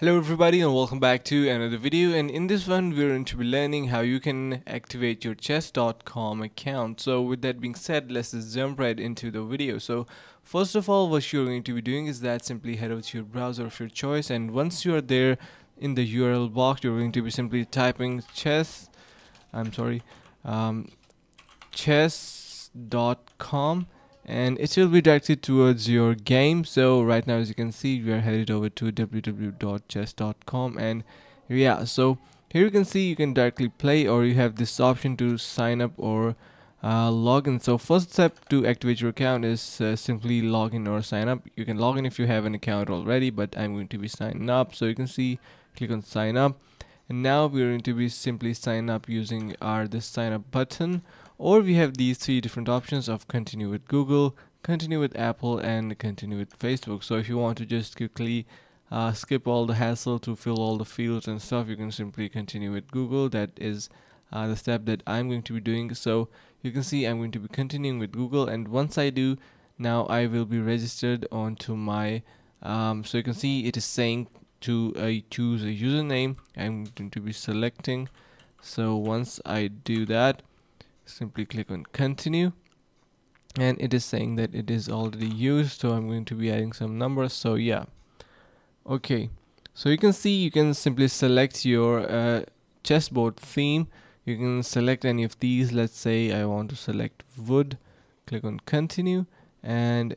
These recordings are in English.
Hello everybody and welcome back to another video, and in this one we're going to be learning how you can activate your Chess.com account. So with that being said, let's just jump right into the video. So first of all, what you're going to be doing is that simply head over to your browser of your choice, and once you are there in the URL box, you're going to be simply typing Chess.com, and it will be directed towards your game. So right now, as you can see, we are headed over to www.chess.com, and yeah, so here you can see you can directly play, or you have this option to sign up or login. So first step to activate your account is simply login or sign up. You can log in if you have an account already, but I'm going to be signing up. So you can see, click on sign up, and now we're going to be simply sign up using this sign up button. Or we have these three different options of continue with Google, continue with Apple, and continue with Facebook. So if you want to just quickly skip all the hassle to fill all the fields and stuff, you can simply continue with Google. That is the step that I'm going to be doing. So you can see I'm going to be continuing with Google, and once I do, now I will be registered onto my so you can see it is saying to choose a username. I'm going to be selecting, so once I do that, simply click on continue, and it is saying that it is already used, so I'm going to be adding some numbers. So yeah, okay, so you can see you can simply select your chessboard theme. You can select any of these. Let's say I want to select wood, click on continue, and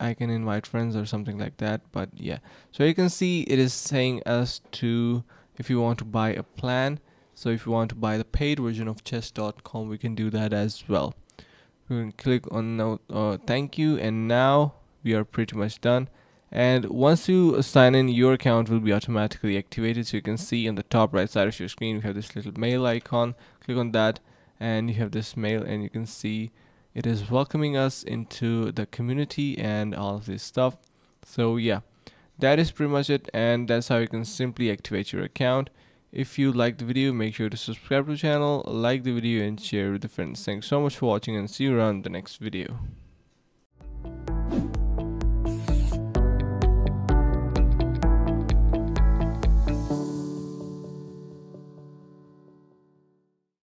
I can invite friends or something like that. But yeah, so you can see it is saying us to, if you want to buy a plan. So if you want to buy the paid version of Chess.com, we can do that as well. We can click on now, thank you, and now we are pretty much done. And once you sign in, your account will be automatically activated. So you can see on the top right side of your screen, you have this little mail icon. Click on that, and you have this mail, and you can see it is welcoming us into the community and all of this stuff. So yeah, that is pretty much it, and that's how you can simply activate your account. If you liked the video, make sure to subscribe to the channel, like the video, and share with your friends. Thanks so much for watching, and see you around the next video.